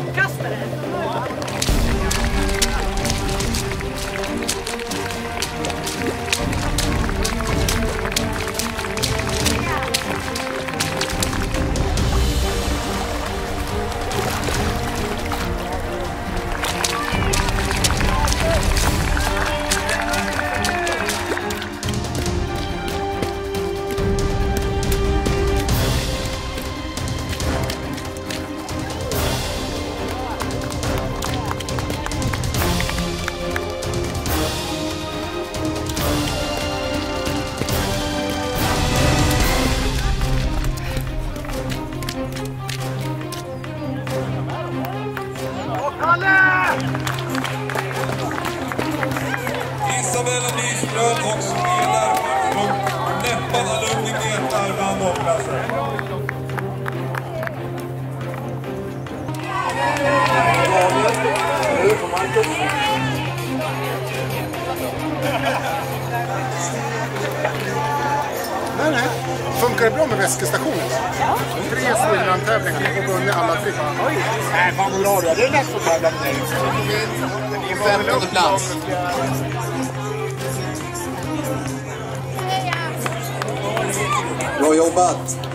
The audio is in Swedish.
inkastare. Ja. Isabella Nilsblad och Smyr från Näppan alumni metar bland omklassen. Nej, funkar det bra med väskestationen? Ja. 3 Smyrland-tävlingar och vunnit alla 3. Oj! Nej, fan vad bra, det är lätt att tävla med dig. Det är 15:e plats. Bra jobbat!